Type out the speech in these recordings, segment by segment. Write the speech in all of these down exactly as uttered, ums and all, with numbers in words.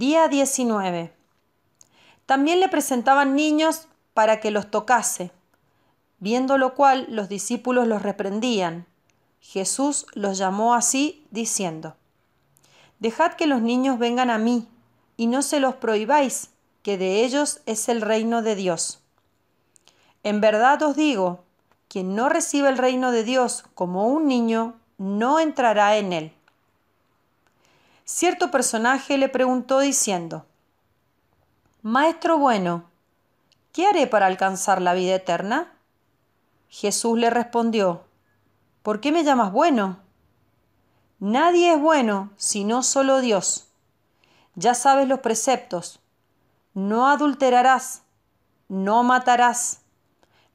Día diecinueve. También le presentaban niños para que los tocase, viendo lo cual los discípulos los reprendían. Jesús los llamó así, diciendo: «Dejad que los niños vengan a mí, y no se los prohibáis, que de ellos es el reino de Dios. En verdad os digo, quien no recibe el reino de Dios como un niño, no entrará en él». Cierto personaje le preguntó diciendo: «Maestro bueno, ¿qué haré para alcanzar la vida eterna?». Jesús le respondió: «¿Por qué me llamas bueno? Nadie es bueno, sino solo Dios. Ya sabes los preceptos: no adulterarás, no matarás,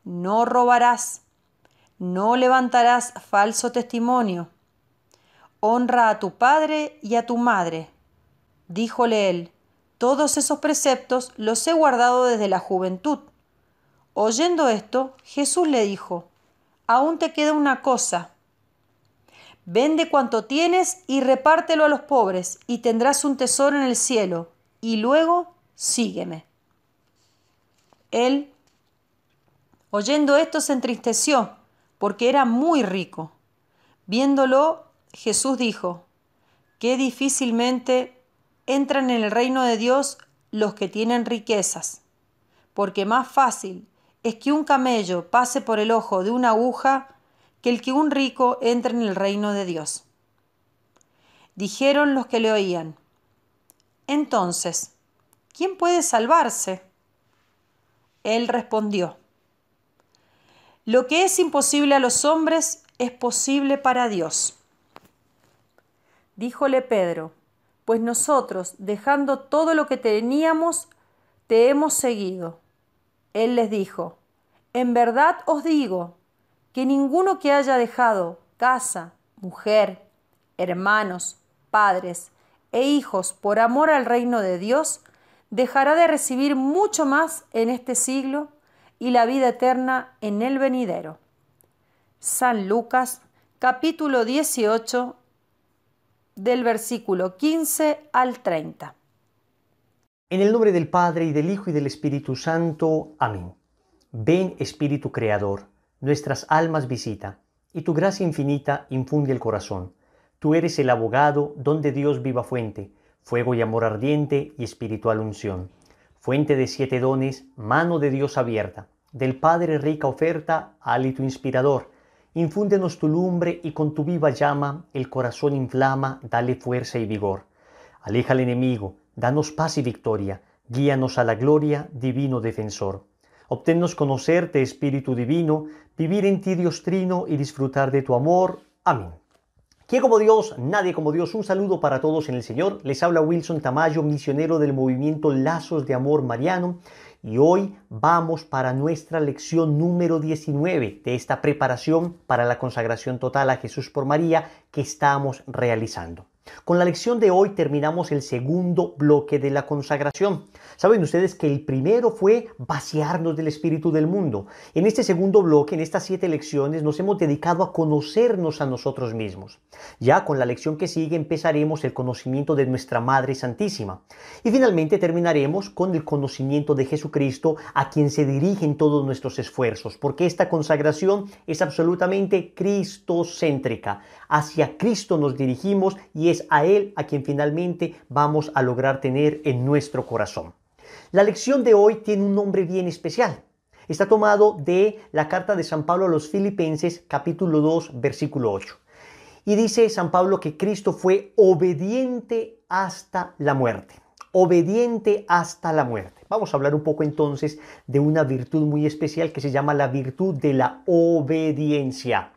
no robarás, no levantarás falso testimonio. Honra a tu padre y a tu madre». Díjole él: «Todos esos preceptos los he guardado desde la juventud». Oyendo esto, Jesús le dijo: «Aún te queda una cosa. Vende cuanto tienes y repártelo a los pobres, y tendrás un tesoro en el cielo, y luego sígueme». Él, oyendo esto, se entristeció, porque era muy rico. Viéndolo, Jesús dijo: «Qué difícilmente entran en el reino de Dios los que tienen riquezas, porque más fácil es que un camello pase por el ojo de una aguja que el que un rico entre en el reino de Dios». Dijeron los que le oían: «Entonces, ¿quién puede salvarse?». Él respondió: «Lo que es imposible a los hombres es posible para Dios». Díjole Pedro: «Pues nosotros, dejando todo lo que teníamos, te hemos seguido». Él les dijo: «En verdad os digo que ninguno que haya dejado casa, mujer, hermanos, padres e hijos por amor al reino de Dios, dejará de recibir mucho más en este siglo y la vida eterna en el venidero». San Lucas, capítulo dieciocho, del versículo quince al treinta. En el nombre del Padre, y del Hijo, y del Espíritu Santo. Amén. Ven, Espíritu Creador, nuestras almas visita, y tu gracia infinita infunde el corazón. Tú eres el abogado, don de Dios viva fuente, fuego y amor ardiente, y espiritual unción. Fuente de siete dones, mano de Dios abierta, del Padre rica oferta, hálito inspirador. Infúndenos tu lumbre, y con tu viva llama el corazón inflama, dale fuerza y vigor. Aleja al enemigo, danos paz y victoria, guíanos a la gloria, divino defensor. Obténnos conocerte, Espíritu Divino, vivir en ti, Dios Trino, y disfrutar de tu amor. Amén. ¿Quién como Dios? Nadie como Dios. Un saludo para todos en el Señor. Les habla Wilson Tamayo, misionero del movimiento Lazos de Amor Mariano. Y hoy vamos para nuestra lección número diecinueve de esta preparación para la consagración total a Jesús por María que estamos realizando. Con la lección de hoy terminamos el segundo bloque de la consagración. Saben ustedes que el primero fue vaciarnos del espíritu del mundo. En este segundo bloque, en estas siete lecciones, nos hemos dedicado a conocernos a nosotros mismos. Ya con la lección que sigue empezaremos el conocimiento de nuestra Madre Santísima. Y finalmente terminaremos con el conocimiento de Jesucristo Cristo, a quien se dirigen todos nuestros esfuerzos, porque esta consagración es absolutamente cristocéntrica. Hacia Cristo nos dirigimos y es a Él a quien finalmente vamos a lograr tener en nuestro corazón. La lección de hoy tiene un nombre bien especial. Está tomado de la carta de San Pablo a los Filipenses, capítulo dos, versículo ocho. Y dice San Pablo que Cristo fue obediente hasta la muerte. Obediente hasta la muerte. Vamos a hablar un poco entonces de una virtud muy especial que se llama la virtud de la obediencia.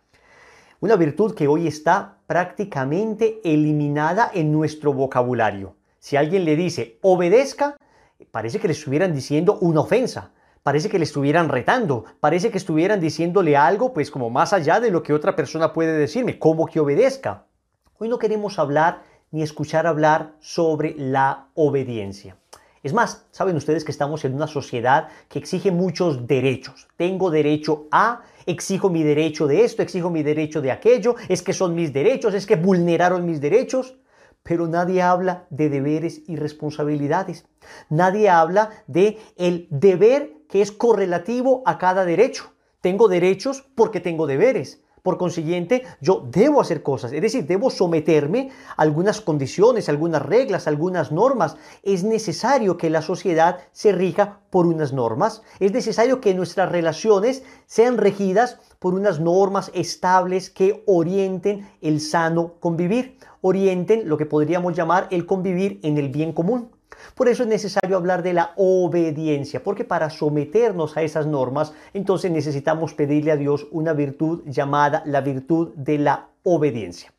Una virtud que hoy está prácticamente eliminada en nuestro vocabulario. Si alguien le dice obedezca, parece que le estuvieran diciendo una ofensa. Parece que le estuvieran retando, parece que estuvieran diciéndole algo pues como más allá de lo que otra persona puede decirme, ¿cómo que obedezca? Hoy no queremos hablar ni escuchar hablar sobre la obediencia. Es más, saben ustedes que estamos en una sociedad que exige muchos derechos. Tengo derecho a, exijo mi derecho de esto, exijo mi derecho de aquello, es que son mis derechos, es que vulneraron mis derechos. pero nadie habla de deberes y responsabilidades. Nadie habla de el deber que es correlativo a cada derecho. Tengo derechos porque tengo deberes. Por consiguiente, yo debo hacer cosas, es decir, debo someterme a algunas condiciones, algunas reglas, algunas normas. Es necesario que la sociedad se rija por unas normas. Es necesario que nuestras relaciones sean regidas por unas normas estables que orienten el sano convivir, orienten lo que podríamos llamar el convivir en el bien común. Por eso es necesario hablar de la obediencia, porque para someternos a esas normas, entonces necesitamos pedirle a Dios una virtud llamada la virtud de la obediencia.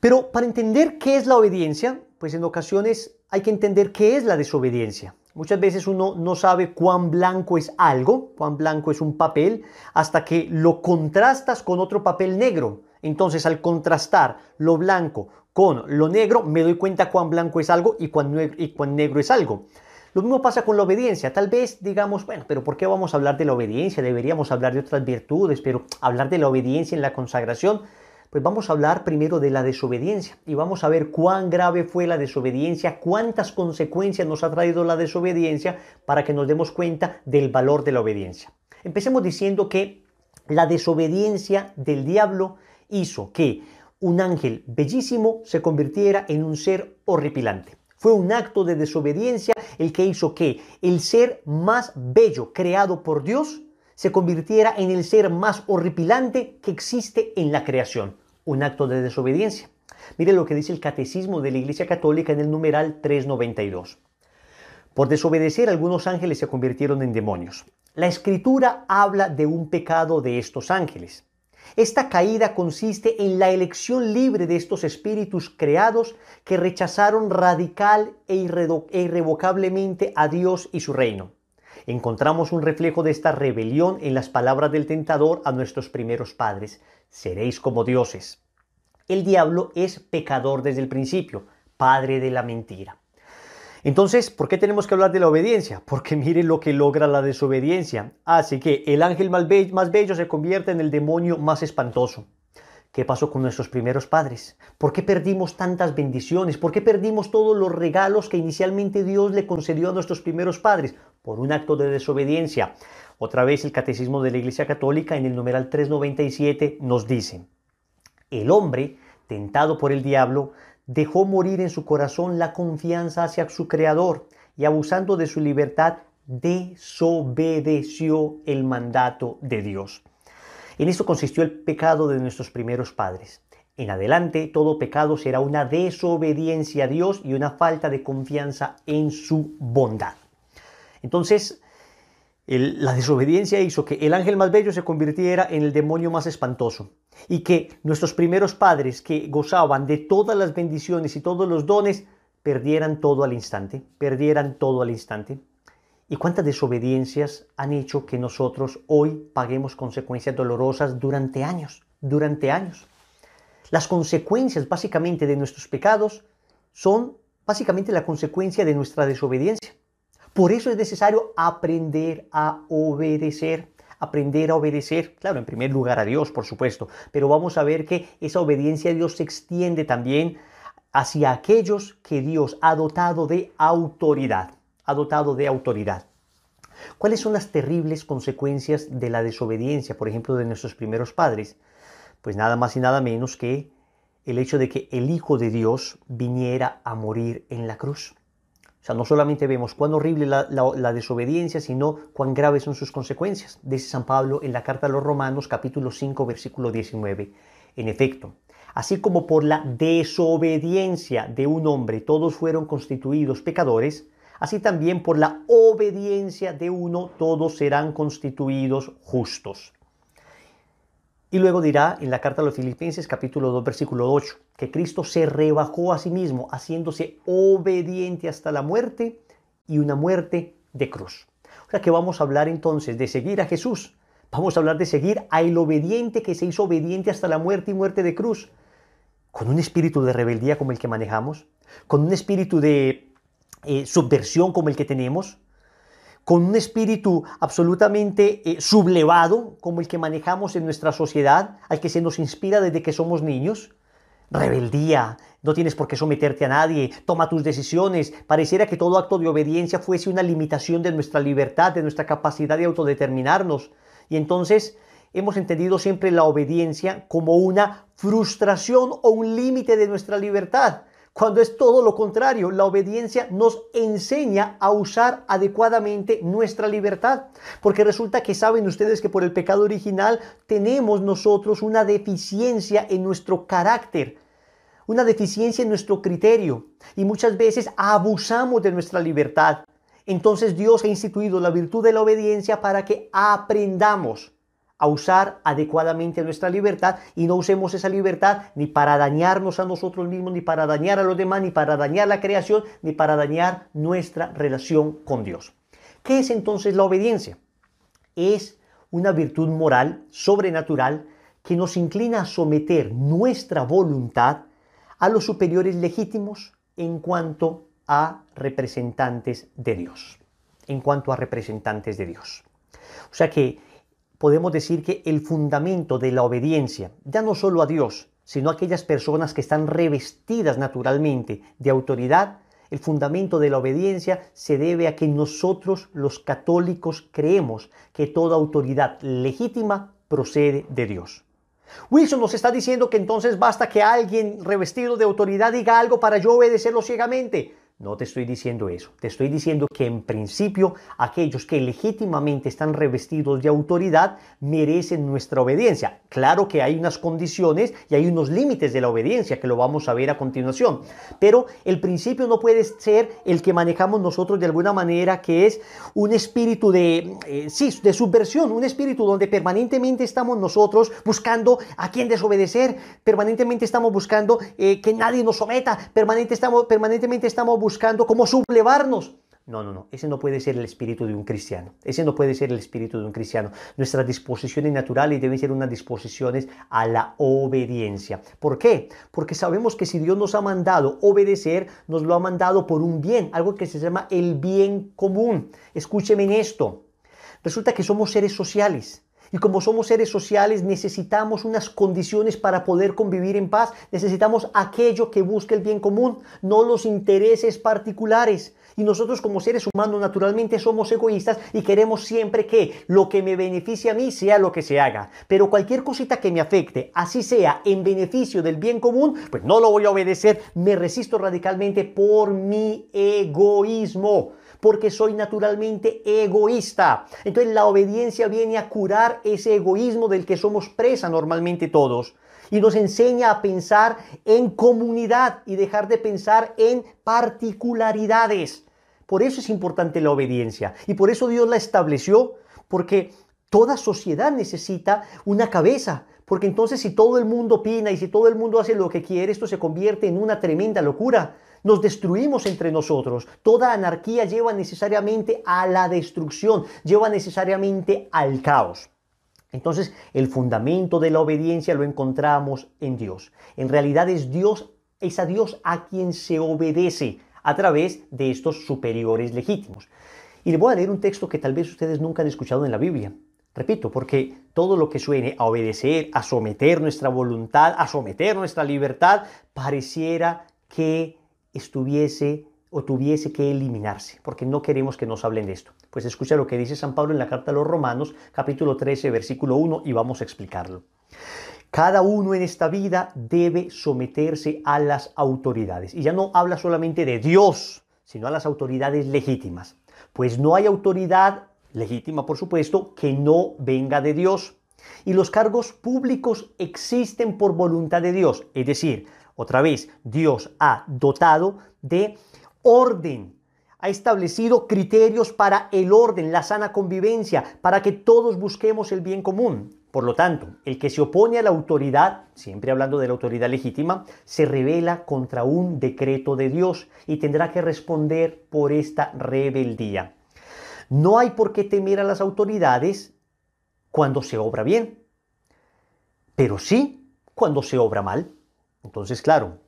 Pero para entender qué es la obediencia, pues en ocasiones hay que entender qué es la desobediencia. Muchas veces uno no sabe cuán blanco es algo, cuán blanco es un papel, hasta que lo contrastas con otro papel negro. Entonces, al contrastar lo blanco con lo negro, me doy cuenta cuán blanco es algo y cuán, y cuán negro es algo. Lo mismo pasa con la obediencia. Tal vez digamos, bueno, pero ¿por qué vamos a hablar de la obediencia? Deberíamos hablar de otras virtudes, pero hablar de la obediencia en la consagración, pues vamos a hablar primero de la desobediencia y vamos a ver cuán grave fue la desobediencia, cuántas consecuencias nos ha traído la desobediencia para que nos demos cuenta del valor de la obediencia. Empecemos diciendo que la desobediencia del diablo hizo que un ángel bellísimo se convirtiera en un ser horripilante. Fue un acto de desobediencia el que hizo que el ser más bello creado por Dios se convirtiera en el ser más horripilante que existe en la creación. Un acto de desobediencia. Mire lo que dice el Catecismo de la Iglesia Católica en el numeral trescientos noventa y dos. Por desobedecer, algunos ángeles se convirtieron en demonios. La Escritura habla de un pecado de estos ángeles. Esta caída consiste en la elección libre de estos espíritus creados que rechazaron radical e irrevocablemente a Dios y su reino. Encontramos un reflejo de esta rebelión en las palabras del tentador a nuestros primeros padres: seréis como dioses. El diablo es pecador desde el principio, padre de la mentira. Entonces, ¿por qué tenemos que hablar de la obediencia? Porque miren lo que logra la desobediencia. Así que el ángel más bello, más bello se convierte en el demonio más espantoso. ¿Qué pasó con nuestros primeros padres? ¿Por qué perdimos tantas bendiciones? ¿Por qué perdimos todos los regalos que inicialmente Dios le concedió a nuestros primeros padres? Por un acto de desobediencia. Otra vez el Catecismo de la Iglesia Católica en el numeral trescientos noventa y siete nos dice: el hombre, tentado por el diablo, dejó morir en su corazón la confianza hacia su Creador y, abusando de su libertad, desobedeció el mandato de Dios. En esto consistió el pecado de nuestros primeros padres. En adelante, todo pecado será una desobediencia a Dios y una falta de confianza en su bondad. Entonces, el, la desobediencia hizo que el ángel más bello se convirtiera en el demonio más espantoso, y que nuestros primeros padres, que gozaban de todas las bendiciones y todos los dones, perdieran todo al instante, perdieran todo al instante. ¿Y cuántas desobediencias han hecho que nosotros hoy paguemos consecuencias dolorosas durante años, durante años? Las consecuencias básicamente de nuestros pecados son básicamente la consecuencia de nuestra desobediencia. Por eso es necesario aprender a obedecer. Aprender a obedecer, claro, en primer lugar a Dios, por supuesto, pero vamos a ver que esa obediencia a Dios se extiende también hacia aquellos que Dios ha dotado de autoridad, ha dotado de autoridad. ¿Cuáles son las terribles consecuencias de la desobediencia, por ejemplo, de nuestros primeros padres? Pues nada más y nada menos que el hecho de que el Hijo de Dios viniera a morir en la cruz. O sea, no solamente vemos cuán horrible la, la, la desobediencia, sino cuán graves son sus consecuencias. Dice San Pablo en la Carta a los Romanos, capítulo cinco, versículo diecinueve. En efecto, así como por la desobediencia de un hombre todos fueron constituidos pecadores, así también por la obediencia de uno todos serán constituidos justos. Y luego dirá en la Carta a los Filipenses, capítulo dos, versículo ocho, que Cristo se rebajó a sí mismo, haciéndose obediente hasta la muerte y una muerte de cruz. O sea que vamos a hablar entonces de seguir a Jesús, vamos a hablar de seguir a el obediente que se hizo obediente hasta la muerte y muerte de cruz, con un espíritu de rebeldía como el que manejamos, con un espíritu de eh, subversión como el que tenemos, con un espíritu absolutamente eh, sublevado como el que manejamos en nuestra sociedad, al que se nos inspira desde que somos niños. rebeldía, no tienes por qué someterte a nadie, toma tus decisiones. Pareciera que todo acto de obediencia fuese una limitación de nuestra libertad, de nuestra capacidad de autodeterminarnos. Y entonces hemos entendido siempre la obediencia como una frustración o un límite de nuestra libertad, cuando es todo lo contrario. La obediencia nos enseña a usar adecuadamente nuestra libertad, porque resulta que saben ustedes que por el pecado original tenemos nosotros una deficiencia en nuestro carácter, una deficiencia en nuestro criterio, y muchas veces abusamos de nuestra libertad. Entonces Dios ha instituido la virtud de la obediencia para que aprendamos a usar adecuadamente nuestra libertad y no usemos esa libertad ni para dañarnos a nosotros mismos, ni para dañar a los demás, ni para dañar la creación, ni para dañar nuestra relación con Dios. ¿Qué es entonces la obediencia? Es una virtud moral, sobrenatural, que nos inclina a someter nuestra voluntad a los superiores legítimos en cuanto a representantes de Dios. En cuanto a representantes de Dios. O sea que podemos decir que el fundamento de la obediencia, ya no solo a Dios, sino a aquellas personas que están revestidas naturalmente de autoridad, el fundamento de la obediencia se debe a que nosotros los católicos creemos que toda autoridad legítima procede de Dios. Wilson nos está diciendo que entonces basta que alguien revestido de autoridad diga algo para yo obedecerlo ciegamente. No te estoy diciendo eso, te estoy diciendo que en principio aquellos que legítimamente están revestidos de autoridad merecen nuestra obediencia. Claro que hay unas condiciones y hay unos límites de la obediencia que lo vamos a ver a continuación, pero el principio no puede ser el que manejamos nosotros de alguna manera, que es un espíritu de, eh, sí, de subversión, un espíritu donde permanentemente estamos nosotros buscando a quién desobedecer, permanentemente estamos buscando eh, que nadie nos someta, permanente estamos, permanentemente estamos buscando buscando cómo sublevarnos. No, no, no. Ese no puede ser el espíritu de un cristiano. Ese no puede ser el espíritu de un cristiano. Nuestras disposiciones naturales deben ser unas disposiciones a la obediencia. ¿Por qué? Porque sabemos que si Dios nos ha mandado obedecer, nos lo ha mandado por un bien, algo que se llama el bien común. Escúcheme en esto. Resulta que somos seres sociales. Y como somos seres sociales, necesitamos unas condiciones para poder convivir en paz. Necesitamos aquello que busque el bien común, no los intereses particulares. Y nosotros como seres humanos naturalmente somos egoístas y queremos siempre que lo que me beneficie a mí sea lo que se haga. Pero cualquier cosita que me afecte, así sea en beneficio del bien común, pues no lo voy a obedecer. Me resisto radicalmente por mi egoísmo, porque soy naturalmente egoísta. Entonces la obediencia viene a curar ese egoísmo del que somos presa normalmente todos, y nos enseña a pensar en comunidad y dejar de pensar en particularidades. Por eso es importante la obediencia, y por eso Dios la estableció, porque toda sociedad necesita una cabeza. Porque entonces si todo el mundo opina y si todo el mundo hace lo que quiere, esto se convierte en una tremenda locura. Nos destruimos entre nosotros. Toda anarquía lleva necesariamente a la destrucción, lleva necesariamente al caos. Entonces, el fundamento de la obediencia lo encontramos en Dios. En realidad es Dios, es a Dios a quien se obedece a través de estos superiores legítimos. Y les voy a leer un texto que tal vez ustedes nunca han escuchado en la Biblia. Repito, porque todo lo que suene a obedecer, a someter nuestra voluntad, a someter nuestra libertad, pareciera que estuviese o tuviese que eliminarse, porque no queremos que nos hablen de esto. Pues escucha lo que dice San Pablo en la carta a los Romanos, capítulo trece, versículo uno, y vamos a explicarlo. Cada uno en esta vida debe someterse a las autoridades. Y ya no habla solamente de Dios, sino a las autoridades legítimas. Pues no hay autoridad legítima, por supuesto, que no venga de Dios. Y los cargos públicos existen por voluntad de Dios. Es decir, otra vez, Dios ha dotado de orden. Ha establecido criterios para el orden, la sana convivencia, para que todos busquemos el bien común. Por lo tanto, el que se opone a la autoridad, siempre hablando de la autoridad legítima, se rebela contra un decreto de Dios y tendrá que responder por esta rebeldía. No hay por qué temer a las autoridades cuando se obra bien, pero sí cuando se obra mal. Entonces, claro,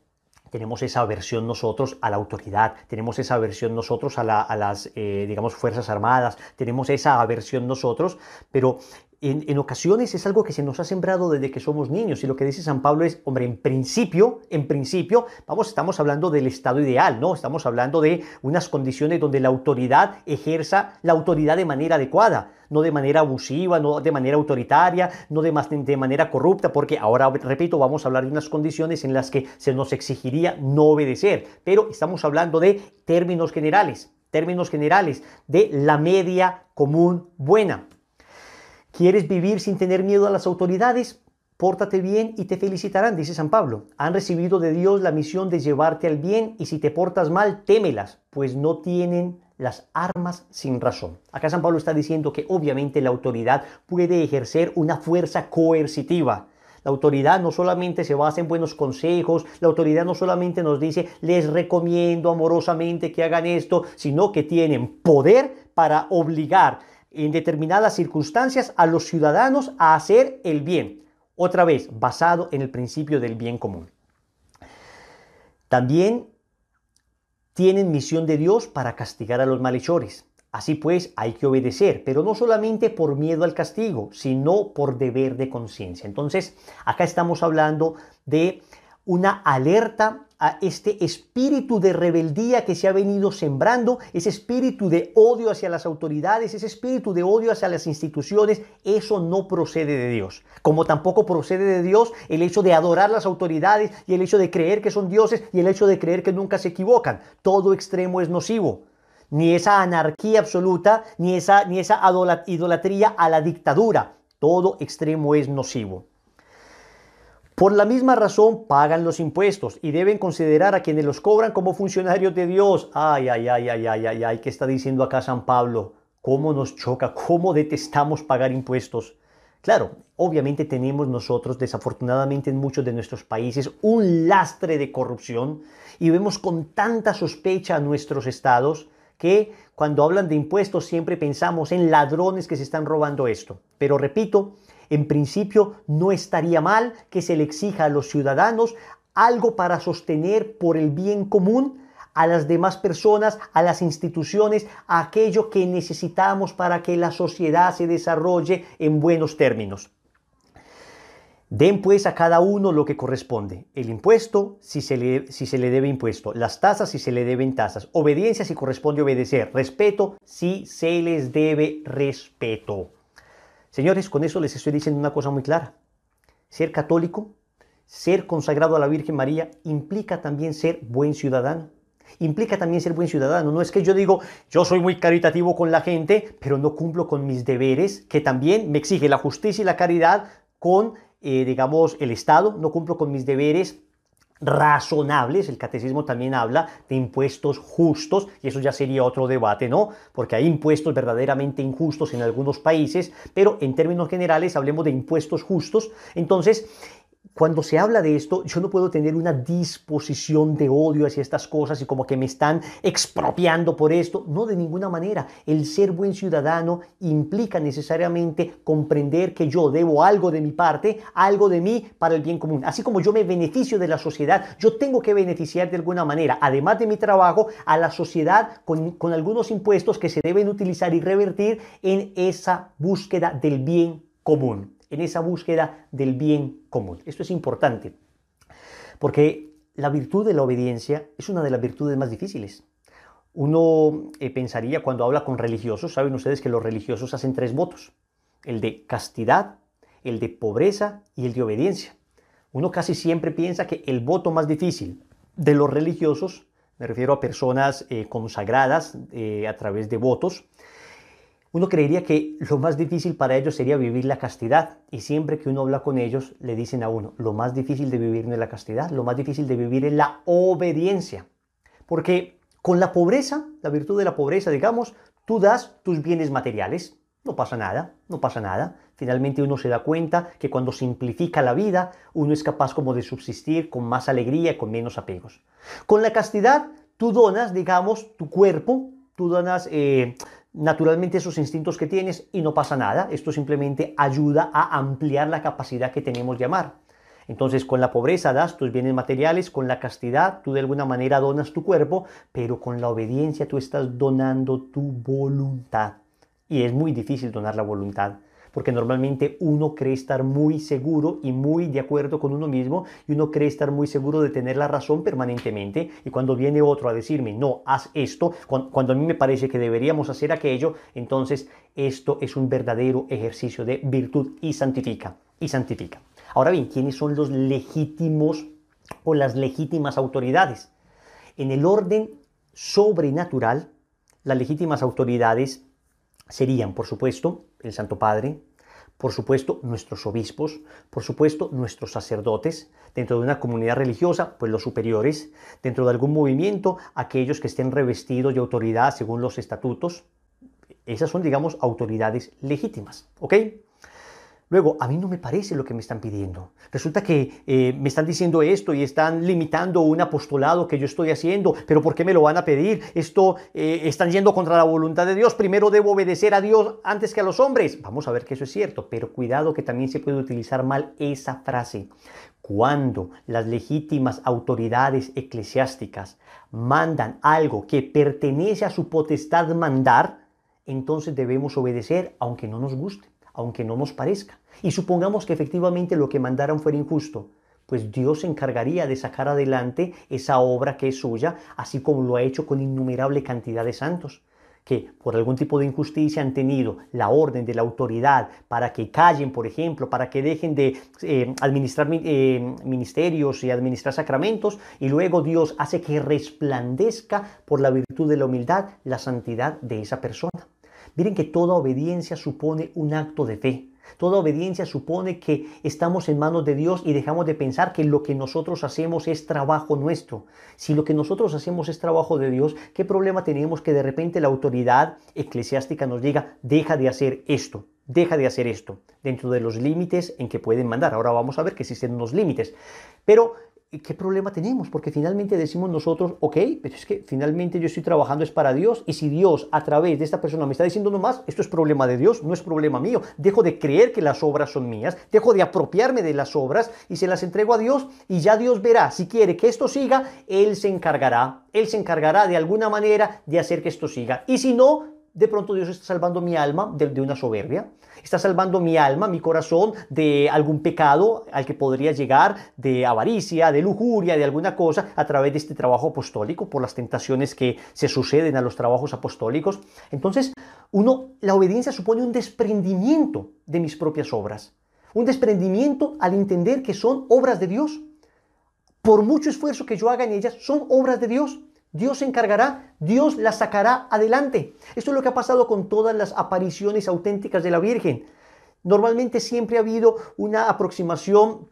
tenemos esa aversión nosotros a la autoridad, tenemos esa aversión nosotros a, la, a las, eh, digamos, Fuerzas Armadas, tenemos esa aversión nosotros, pero en, en ocasiones es algo que se nos ha sembrado desde que somos niños, y lo que dice San Pablo es, hombre, en principio, en principio, vamos, estamos hablando del estado ideal, ¿no? Estamos hablando de unas condiciones donde la autoridad ejerza la autoridad de manera adecuada, no de manera abusiva, no de manera autoritaria, no de, de manera corrupta, porque ahora, repito, vamos a hablar de unas condiciones en las que se nos exigiría no obedecer, pero estamos hablando de términos generales, términos generales de la media común buena. ¿Quieres vivir sin tener miedo a las autoridades? Pórtate bien y te felicitarán, dice San Pablo. Han recibido de Dios la misión de llevarte al bien, y si te portas mal, témelas, pues no tienen las armas sin razón. Acá San Pablo está diciendo que obviamente la autoridad puede ejercer una fuerza coercitiva. La autoridad no solamente se basa en buenos consejos, la autoridad no solamente nos dice, les recomiendo amorosamente que hagan esto, sino que tienen poder para obligar en determinadas circunstancias a los ciudadanos a hacer el bien. Otra vez, basado en el principio del bien común. También tienen misión de Dios para castigar a los malhechores. Así pues, hay que obedecer, pero no solamente por miedo al castigo, sino por deber de conciencia. Entonces, acá estamos hablando de una alerta a este espíritu de rebeldía que se ha venido sembrando, ese espíritu de odio hacia las autoridades, ese espíritu de odio hacia las instituciones. Eso no procede de Dios. Como tampoco procede de Dios el hecho de adorar las autoridades y el hecho de creer que son dioses y el hecho de creer que nunca se equivocan. Todo extremo es nocivo. Ni esa anarquía absoluta, ni esa, ni esa idolatría a la dictadura. Todo extremo es nocivo. Por la misma razón pagan los impuestos y deben considerar a quienes los cobran como funcionarios de Dios. Ay, ay, ay, ay, ay, ay, ay, ¿qué está diciendo acá San Pablo? ¿Cómo nos choca? ¿Cómo detestamos pagar impuestos? Claro, obviamente tenemos nosotros, desafortunadamente en muchos de nuestros países, un lastre de corrupción, y vemos con tanta sospecha a nuestros estados que cuando hablan de impuestos siempre pensamos en ladrones que se están robando esto. Pero repito, en principio no estaría mal que se le exija a los ciudadanos algo para sostener por el bien común a las demás personas, a las instituciones, a aquello que necesitamos para que la sociedad se desarrolle en buenos términos. Den pues a cada uno lo que corresponde, el impuesto si se le, si se le debe impuesto, las tasas si se le deben tasas, obediencia si corresponde obedecer, respeto si se les debe respeto. Señores, con eso les estoy diciendo una cosa muy clara. Ser católico, ser consagrado a la Virgen María, implica también ser buen ciudadano. Implica también ser buen ciudadano. No es que yo digo, yo soy muy caritativo con la gente, pero no cumplo con mis deberes, que también me exige la justicia y la caridad con Eh, digamos, el Estado, no cumplo con mis deberes razonables. El catecismo también habla de impuestos justos, y eso ya sería otro debate, ¿no? Porque hay impuestos verdaderamente injustos en algunos países, pero en términos generales hablemos de impuestos justos. Entonces, cuando se habla de esto, yo no puedo tener una disposición de odio hacia estas cosas y como que me están expropiando por esto. No, de ninguna manera. El ser buen ciudadano implica necesariamente comprender que yo debo algo de mi parte, algo de mí para el bien común. Así como yo me beneficio de la sociedad, yo tengo que beneficiar de alguna manera, además de mi trabajo, a la sociedad con, con algunos impuestos que se deben utilizar y revertir en esa búsqueda del bien común. en esa búsqueda del bien común. Esto es importante, porque la virtud de la obediencia es una de las virtudes más difíciles. Uno eh, pensaría cuando habla con religiosos, saben ustedes que los religiosos hacen tres votos, el de castidad, el de pobreza y el de obediencia. Uno casi siempre piensa que el voto más difícil de los religiosos, me refiero a personas eh, consagradas eh, a través de votos, uno creería que lo más difícil para ellos sería vivir la castidad, y siempre que uno habla con ellos le dicen a uno, lo más difícil de vivir no es la castidad, lo más difícil de vivir es la obediencia. Porque con la pobreza, la virtud de la pobreza, digamos, tú das tus bienes materiales, no pasa nada, no pasa nada. Finalmente uno se da cuenta que cuando simplifica la vida, uno es capaz como de subsistir con más alegría y con menos apegos. Con la castidad, tú donas, digamos, tu cuerpo, tú donas eh, naturalmente esos instintos que tienes y no pasa nada. Esto simplemente ayuda a ampliar la capacidad que tenemos de amar. Entonces, con la pobreza das tus bienes materiales, con la castidad tú de alguna manera donas tu cuerpo, pero con la obediencia tú estás donando tu voluntad. Y es muy difícil donar la voluntad. porque normalmente uno cree estar muy seguro y muy de acuerdo con uno mismo, y uno cree estar muy seguro de tener la razón permanentemente, y cuando viene otro a decirme, no, haz esto, cuando a mí me parece que deberíamos hacer aquello, entonces esto es un verdadero ejercicio de virtud y santifica, y santifica. Ahora bien, ¿quiénes son los legítimos o las legítimas autoridades? En el orden sobrenatural, las legítimas autoridades serían, por supuesto, el Santo Padre, por supuesto, nuestros obispos, por supuesto, nuestros sacerdotes, dentro de una comunidad religiosa, pues los superiores, dentro de algún movimiento, aquellos que estén revestidos de autoridad según los estatutos. Esas son, digamos, autoridades legítimas, ¿ok? Luego, a mí no me parece lo que me están pidiendo. Resulta que eh, me están diciendo esto y están limitando un apostolado que yo estoy haciendo, pero ¿por qué me lo van a pedir? Esto eh, están yendo contra la voluntad de Dios. Primero debo obedecer a Dios antes que a los hombres. Vamos a ver que eso es cierto, pero cuidado que también se puede utilizar mal esa frase. Cuando las legítimas autoridades eclesiásticas mandan algo que pertenece a su potestad mandar, entonces debemos obedecer aunque no nos guste, aunque no nos parezca. Y supongamos que efectivamente lo que mandaran fuera injusto, pues Dios se encargaría de sacar adelante esa obra que es suya, así como lo ha hecho con innumerable cantidad de santos, que por algún tipo de injusticia han tenido la orden de la autoridad para que callen, por ejemplo, para que dejen de eh, administrar eh, ministerios y administrar sacramentos, y luego Dios hace que resplandezca por la virtud de la humildad la santidad de esa persona. Miren que toda obediencia supone un acto de fe. Toda obediencia supone que estamos en manos de Dios y dejamos de pensar que lo que nosotros hacemos es trabajo nuestro. Si lo que nosotros hacemos es trabajo de Dios, ¿qué problema tenemos que de repente la autoridad eclesiástica nos diga, deja de hacer esto, deja de hacer esto, dentro de los límites en que pueden mandar? Ahora vamos a ver que existen unos límites. Pero ¿qué problema tenemos? Porque finalmente decimos nosotros, ok, pero es que finalmente yo estoy trabajando es para Dios, y si Dios a través de esta persona me está diciendo nomás, esto es problema de Dios, no es problema mío, dejo de creer que las obras son mías, dejo de apropiarme de las obras y se las entrego a Dios, y ya Dios verá, si quiere que esto siga, Él se encargará, Él se encargará de alguna manera de hacer que esto siga, y si no, de pronto Dios está salvando mi alma de, de una soberbia, está salvando mi alma, mi corazón, de algún pecado al que podría llegar, de avaricia, de lujuria, de alguna cosa, a través de este trabajo apostólico, por las tentaciones que se suceden a los trabajos apostólicos. Entonces, uno, la obediencia supone un desprendimiento de mis propias obras, un desprendimiento al entender que son obras de Dios. Por mucho esfuerzo que yo haga en ellas, son obras de Dios. Dios se encargará, Dios la sacará adelante. Esto es lo que ha pasado con todas las apariciones auténticas de la Virgen. Normalmente siempre ha habido una aproximación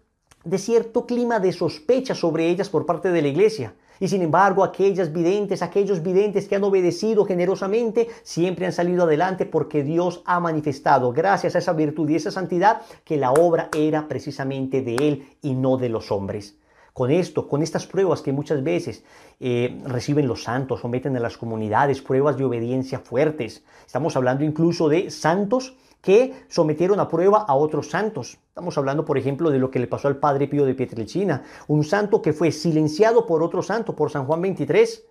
de cierto clima de sospecha sobre ellas por parte de la Iglesia. Y sin embargo, aquellas videntes, aquellos videntes que han obedecido generosamente, siempre han salido adelante porque Dios ha manifestado, gracias a esa virtud y esa santidad, que la obra era precisamente de Él y no de los hombres. Con esto, con estas pruebas que muchas veces eh, reciben los santos, someten a las comunidades, pruebas de obediencia fuertes. Estamos hablando incluso de santos que sometieron a prueba a otros santos. Estamos hablando, por ejemplo, de lo que le pasó al Padre Pío de Pietrelcina, un santo que fue silenciado por otro santo, por San Juan veintitrés,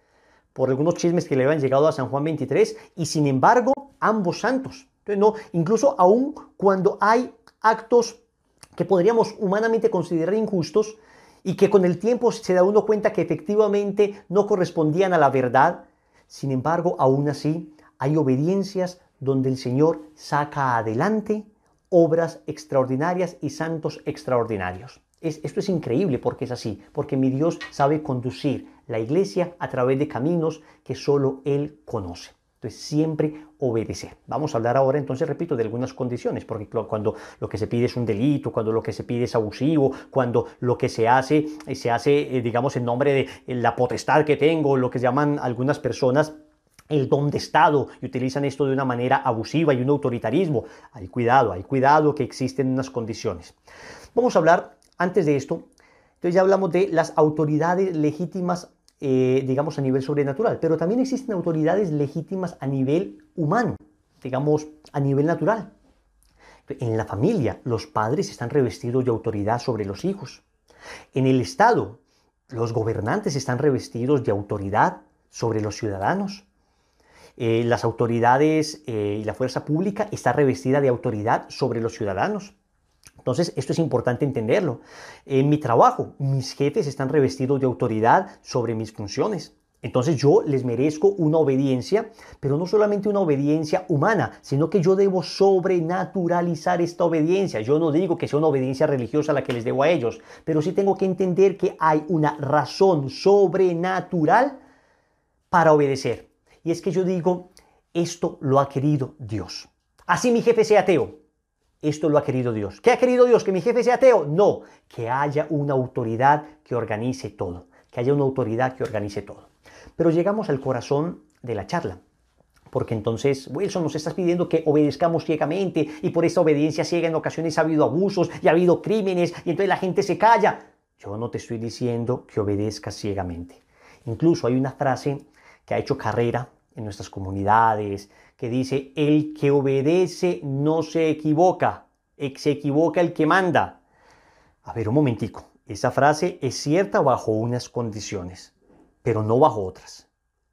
por algunos chismes que le habían llegado a San Juan veintitrés, y sin embargo, ambos santos. Entonces, no, incluso aún cuando hay actos que podríamos humanamente considerar injustos, y que con el tiempo se da uno cuenta que efectivamente no correspondían a la verdad. Sin embargo, aún así, hay obediencias donde el Señor saca adelante obras extraordinarias y santos extraordinarios. Es, esto es increíble porque es así, porque mi Dios sabe conducir la Iglesia a través de caminos que solo Él conoce. Entonces, siempre obedecer. Vamos a hablar ahora, entonces, repito, de algunas condiciones, porque cuando lo que se pide es un delito, cuando lo que se pide es abusivo, cuando lo que se hace, se hace, digamos, en nombre de la potestad que tengo, lo que llaman algunas personas el don de Estado, y utilizan esto de una manera abusiva y un autoritarismo. Hay cuidado, hay cuidado que existen unas condiciones. Vamos a hablar, antes de esto, entonces ya hablamos de las autoridades legítimas, Eh, digamos a nivel sobrenatural, pero también existen autoridades legítimas a nivel humano, digamos a nivel natural. En la familia, los padres están revestidos de autoridad sobre los hijos. En el Estado, los gobernantes están revestidos de autoridad sobre los ciudadanos. eh, las autoridades eh, y la fuerza pública está revestida de autoridad sobre los ciudadanos. Entonces, esto es importante entenderlo. En mi trabajo, mis jefes están revestidos de autoridad sobre mis funciones. Entonces, yo les merezco una obediencia, pero no solamente una obediencia humana, sino que yo debo sobrenaturalizar esta obediencia. Yo no digo que sea una obediencia religiosa la que les debo a ellos, pero sí tengo que entender que hay una razón sobrenatural para obedecer. Y es que yo digo, esto lo ha querido Dios. Así mi jefe sea ateo. Esto lo ha querido Dios. ¿Qué ha querido Dios? ¿Que mi jefe sea ateo? No, que haya una autoridad que organice todo. Que haya una autoridad que organice todo. Pero llegamos al corazón de la charla. Porque entonces, Wilson, nos estás pidiendo que obedezcamos ciegamente y por esta obediencia ciega en ocasiones ha habido abusos y ha habido crímenes y entonces la gente se calla. Yo no te estoy diciendo que obedezcas ciegamente. Incluso hay una frase que ha hecho carrera en nuestras comunidades, que dice, el que obedece no se equivoca, se equivoca el que manda. A ver, un momentico, esa frase es cierta bajo unas condiciones, pero no bajo otras.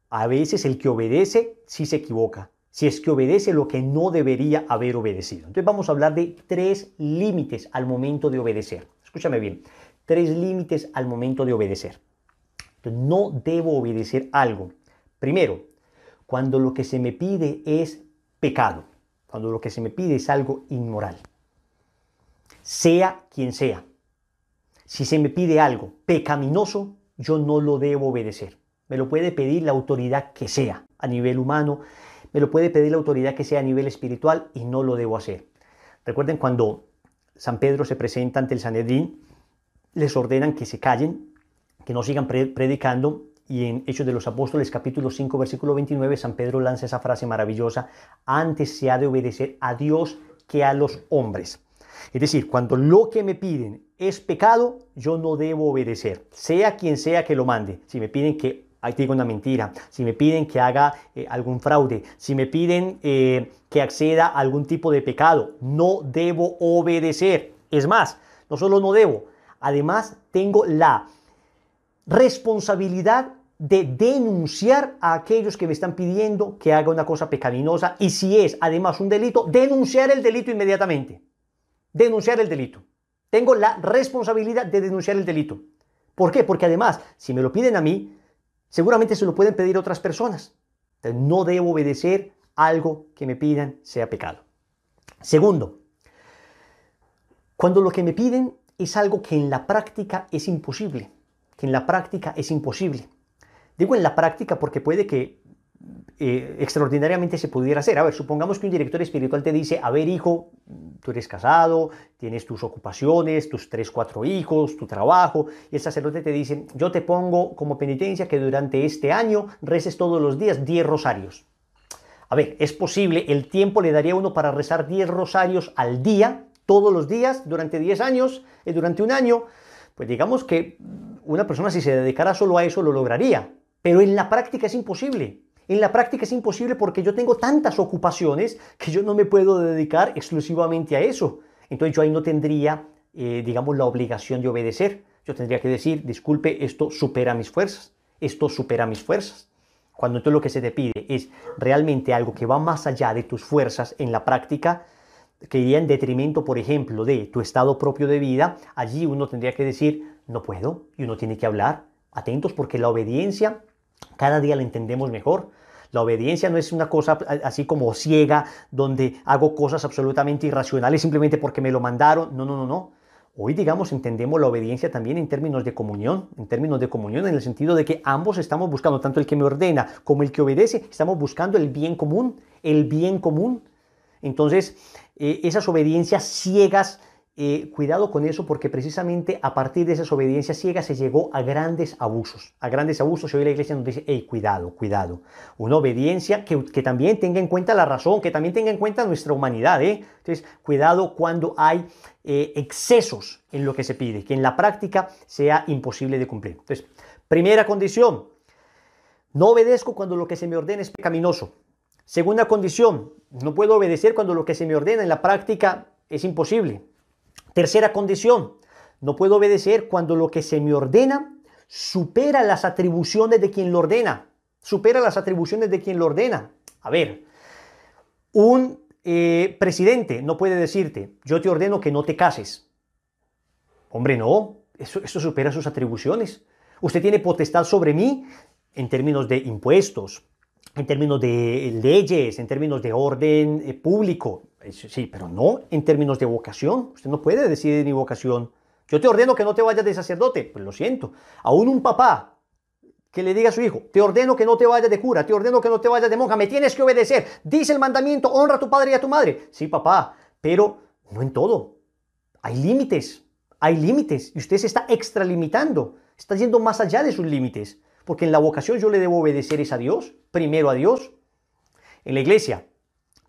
A veces el que obedece sí se equivoca, si es que obedece lo que no debería haber obedecido. Entonces vamos a hablar de tres límites al momento de obedecer. Escúchame bien, tres límites al momento de obedecer. Entonces, no debo obedecer algo. Primero, cuando lo que se me pide es pecado, cuando lo que se me pide es algo inmoral, sea quien sea, si se me pide algo pecaminoso, yo no lo debo obedecer. Me lo puede pedir la autoridad que sea a nivel humano, me lo puede pedir la autoridad que sea a nivel espiritual y no lo debo hacer. Recuerden cuando San Pedro se presenta ante el Sanedrín, les ordenan que se callen, que no sigan predicando. Y en Hechos de los Apóstoles, capítulo cinco, versículo veintinueve, San Pedro lanza esa frase maravillosa, antes se ha de obedecer a Dios que a los hombres. Es decir, cuando lo que me piden es pecado, yo no debo obedecer, sea quien sea que lo mande. Si me piden que diga una mentira, si me piden que haga eh, algún fraude, si me piden eh, que acceda a algún tipo de pecado, no debo obedecer. Es más, no solo no debo, además tengo la responsabilidad de denunciar a aquellos que me están pidiendo que haga una cosa pecaminosa y si es además un delito, denunciar el delito inmediatamente. Denunciar el delito. Tengo la responsabilidad de denunciar el delito. ¿Por qué? Porque además, si me lo piden a mí, seguramente se lo pueden pedir a otras personas. Entonces, no debo obedecer algo que me pidan sea pecado. Segundo, cuando lo que me piden es algo que en la práctica es imposible. que en la práctica es imposible. Digo en la práctica porque puede que eh, extraordinariamente se pudiera hacer. A ver, supongamos que un director espiritual te dice, a ver hijo, tú eres casado, tienes tus ocupaciones, tus tres, cuatro hijos, tu trabajo, y el sacerdote te dice, yo te pongo como penitencia que durante este año reces todos los días diez rosarios. A ver, es posible, el tiempo le daría a uno para rezar diez rosarios al día, todos los días, durante diez años, eh, durante un año, pues digamos que una persona si se dedicara solo a eso lo lograría, pero en la práctica es imposible. En la práctica es imposible porque yo tengo tantas ocupaciones que yo no me puedo dedicar exclusivamente a eso. Entonces yo ahí no tendría, eh, digamos, la obligación de obedecer. Yo tendría que decir, disculpe, esto supera mis fuerzas, esto supera mis fuerzas. Cuando entonces lo que se te pide es realmente algo que va más allá de tus fuerzas en la práctica, que iría en detrimento, por ejemplo, de tu estado propio de vida, allí uno tendría que decir, no puedo, y uno tiene que hablar. Atentos, porque la obediencia cada día la entendemos mejor. La obediencia no es una cosa así como ciega, donde hago cosas absolutamente irracionales simplemente porque me lo mandaron. No, no, no, no. Hoy, digamos, entendemos la obediencia también en términos de comunión, en términos de comunión en el sentido de que ambos estamos buscando, tanto el que me ordena como el que obedece, estamos buscando el bien común, el bien común. Entonces, eh, esas obediencias ciegas, eh, cuidado con eso, porque precisamente a partir de esas obediencias ciegas se llegó a grandes abusos, a grandes abusos. Y hoy la Iglesia nos dice, hey, cuidado, cuidado. Una obediencia que, que también tenga en cuenta la razón, que también tenga en cuenta nuestra humanidad, ¿eh? Entonces, cuidado cuando hay eh, excesos en lo que se pide, que en la práctica sea imposible de cumplir. Entonces, primera condición, no obedezco cuando lo que se me ordena es pecaminoso. Segunda condición, no puedo obedecer cuando lo que se me ordena en la práctica es imposible. Tercera condición, no puedo obedecer cuando lo que se me ordena supera las atribuciones de quien lo ordena. Supera las atribuciones de quien lo ordena. A ver, un eh, presidente no puede decirte, yo te ordeno que no te cases. Hombre, no, eso, eso supera sus atribuciones. Usted tiene potestad sobre mí en términos de impuestos, en términos de leyes, en términos de orden eh, público. Sí, pero no en términos de vocación. Usted no puede decidir de mi vocación. Yo te ordeno que no te vayas de sacerdote. Pues lo siento. Aún un papá que le diga a su hijo, te ordeno que no te vayas de cura, te ordeno que no te vayas de monja, me tienes que obedecer. Dice el mandamiento, honra a tu padre y a tu madre. Sí, papá, pero no en todo. Hay límites, hay límites. Y usted se está extralimitando, está yendo más allá de sus límites. Porque en la vocación yo le debo obedecer es a Dios, primero a Dios. En la iglesia,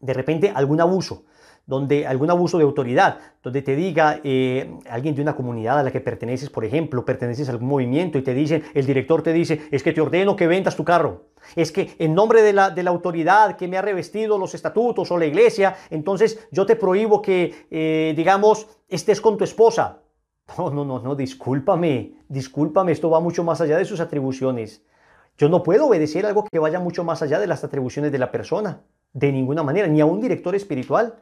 de repente algún abuso, donde algún abuso de autoridad, donde te diga eh, alguien de una comunidad a la que perteneces, por ejemplo, perteneces a algún movimiento y te dicen, el director te dice, es que te ordeno que vendas tu carro, es que en nombre de la, de la autoridad que me ha revestido los estatutos o la iglesia, entonces yo te prohíbo que, eh, digamos, estés con tu esposa. No, no, no, no, discúlpame, discúlpame, esto va mucho más allá de sus atribuciones. Yo no puedo obedecer algo que vaya mucho más allá de las atribuciones de la persona, de ninguna manera, ni a un director espiritual.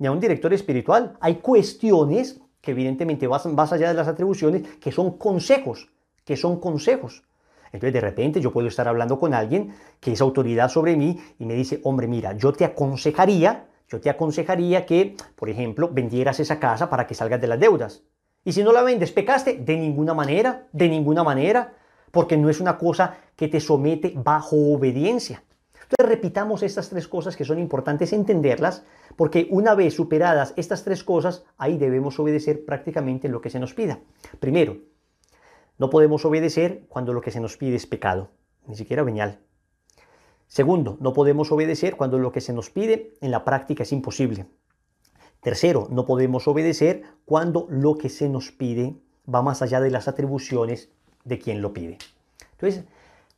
Ni a un director espiritual. Hay cuestiones que evidentemente vas más allá de las atribuciones, que son consejos, que son consejos. Entonces de repente yo puedo estar hablando con alguien que es autoridad sobre mí y me dice, hombre, mira, yo te aconsejaría, yo te aconsejaría que, por ejemplo, vendieras esa casa para que salgas de las deudas. Y si no la vendes, pecaste. De ninguna manera, de ninguna manera, porque no es una cosa que te somete bajo obediencia. Entonces repitamos estas tres cosas que son importantes entenderlas, porque una vez superadas estas tres cosas, ahí debemos obedecer prácticamente lo que se nos pida. Primero, no podemos obedecer cuando lo que se nos pide es pecado, ni siquiera venial. Segundo, no podemos obedecer cuando lo que se nos pide en la práctica es imposible. Tercero, no podemos obedecer cuando lo que se nos pide va más allá de las atribuciones de quien lo pide. Entonces,